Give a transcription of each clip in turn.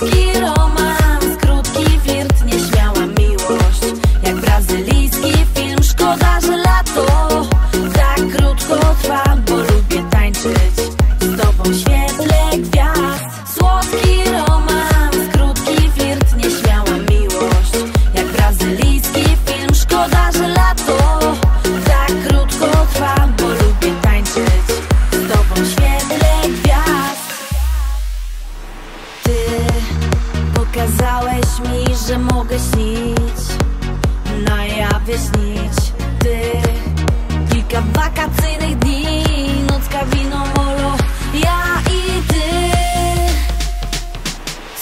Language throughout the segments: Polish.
Słodki romans, krótki flirt, nieśmiała miłość. Jak brazylijski film, szkoda, że lato tak krótko trwa, bo lubię tańczyć z tobą w świetle gwiazd. Słodki romans, krótki flirt, nieśmiała miłość. Jak brazylijski film, szkoda, że lato tak krótko trwa, bo lubię tańczyć z tobą w świetle gwiazd. Pokazałeś mi, że mogę śnić, na jawie śnić. Ty, kilka wakacyjnych dni, nocka, wino, molo, ja i ty.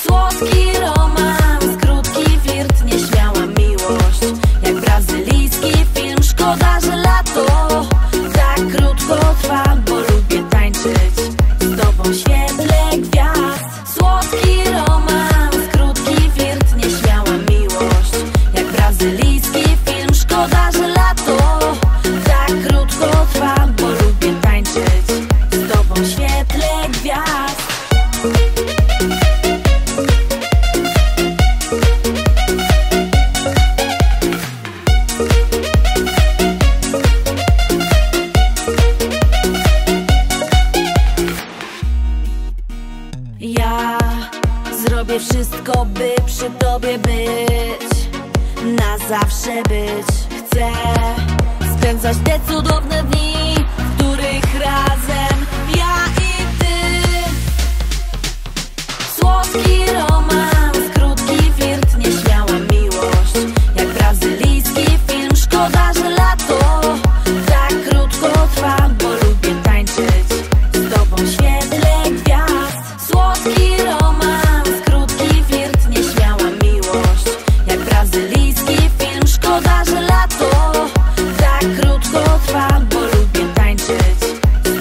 Słodki romans, krótki flirt, nieśmiała miłość. Jak brazylijski film, szkoda, że lato tak krótko trwa, bo lubię tańczyć z tobą w świetle gwiazd. Słodki romans, brazylijski film, szkoda, że lato tak krótko trwa, bo lubię tańczyć z tobą w świetle gwiazd. Ja zrobię wszystko, by przy tobie być, na zawsze być. Chcę spędzać te cudowne dni, w których razem ja i ty. Słodki romans, krótki flirt, nieśmiała miłość. Jak brazylijski film, szkoda, że lato tak krótko trwa, bo lubię tańczyć z tobą w świetle gwiazd. Słodki romans, krótki flirt, nieśmiała miłość. Jak brazylijski szkoda, że lato tak krótko trwa, bo lubię tańczyć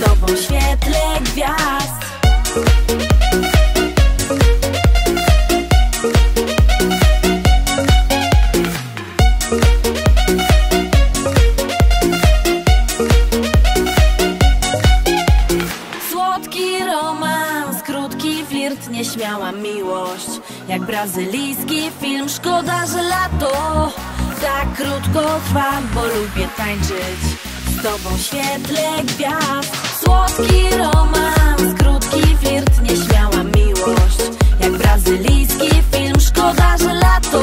z tobą w świetle gwiazd. Słodki romans, krótki flirt, nieśmiała miłość. Jak brazylijski film, szkoda, że lato tak krótko trwa, bo lubię tańczyć z tobą w świetle gwiazd. Słodki romans, krótki flirt, nieśmiała miłość. Jak brazylijski film, szkoda, że lato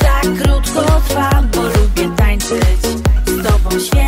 tak krótko trwa, bo lubię tańczyć z tobą w świetle gwiazd.